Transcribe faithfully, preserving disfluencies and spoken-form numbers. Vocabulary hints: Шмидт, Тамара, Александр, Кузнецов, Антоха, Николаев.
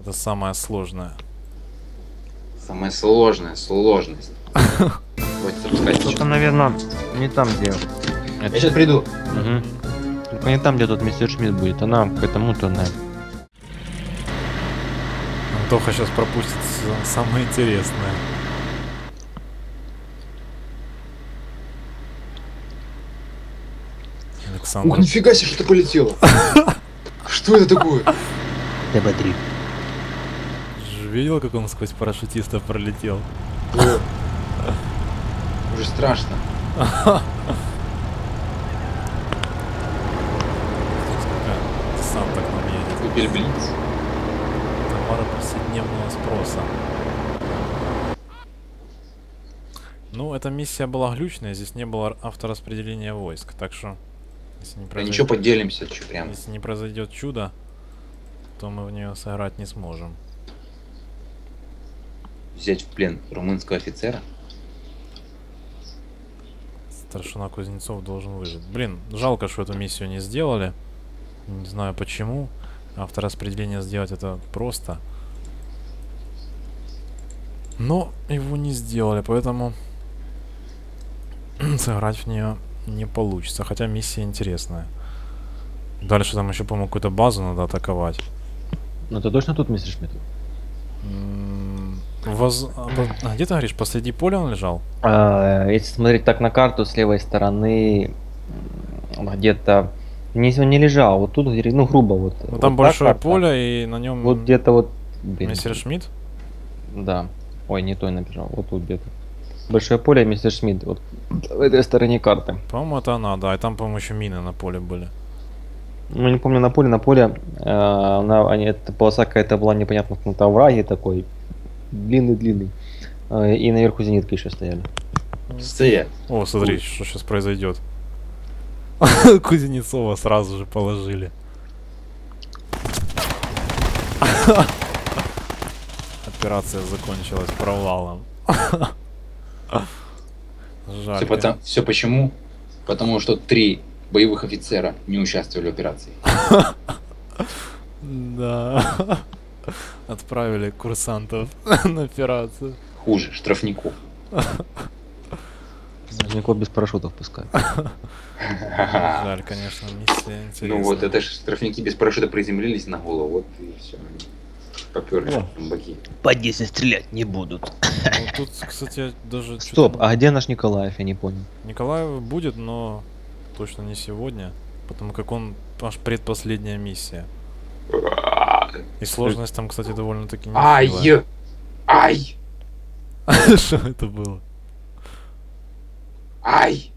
Это самое сложное. Самое сложное, сложность. Что-то, наверное, не там, где. Я сейчас приду. Только не там, где тут мистер Шмидт будет, она к этому-то, наверное. Антоха сейчас пропустит самое интересное. Александр. Ух, нифига себе, что-то полетело. Что это такое? тэ бэ три. Видел, как он сквозь парашютиста пролетел? Уже страшно. Сам так нам едет. Купили блиц. Тамара повседневного спроса. Ну, эта миссия была глючная, здесь не было автораспределения войск, так что... Если не произойдет... Да ничего, поделимся, че прям. Если не произойдет чудо, то мы в нее сыграть не сможем. Взять в плен румынского офицера? Старшина Кузнецов должен выжить. Блин, жалко, что эту миссию не сделали. Не знаю почему. Автораспределение сделать это просто. Но его не сделали, поэтому сыграть в нее не получится. Хотя миссия интересная. Дальше там еще, по-моему, какую-то базу надо атаковать. Но это точно тут, мистер Шмидт? Воз... А где ты говоришь, посреди поля он лежал? А, если смотреть так на карту, с левой стороны где-то... Если он не лежал, вот тут, ну грубо вот. Ну, там вот большое поле и на нем... Вот где-то вот... Блин. Мистер Шмидт? Да. Ой, не той набежал, вот тут где-то. Большое поле, мистер Шмидт, вот в этой стороне карты. По-моему, это она, да. И там, по-моему, еще мины на поле были. Ну, не помню, на поле, на поле... Э, на, они, эта полоса какая-то была непонятно, на враге такой... Длинный-длинный. И наверху зенитки еще стояли. Стоят. О, смотри, Ой. Что сейчас произойдет. Кузнецова сразу же положили. Операция закончилась провалом. Жаль. Все, потом, все почему? Потому что три боевых офицера не участвовали в операции. Да. Отправили курсантов на операцию. Хуже, штрафников. Штрафников без парашютов пускай. Жаль, конечно, миссия интересная. Ну вот, это же штрафники без парашюта приземлились на голову, вот и все. Поперли баки. По десять стрелять не будут. Ну, тут, кстати, даже... Стоп, а где наш Николаев, я не понял. Николаев будет, но точно не сегодня, потому как он аж предпоследняя миссия. И сложность там, кстати, довольно-таки не Ай! Ай! Что это было? Ай!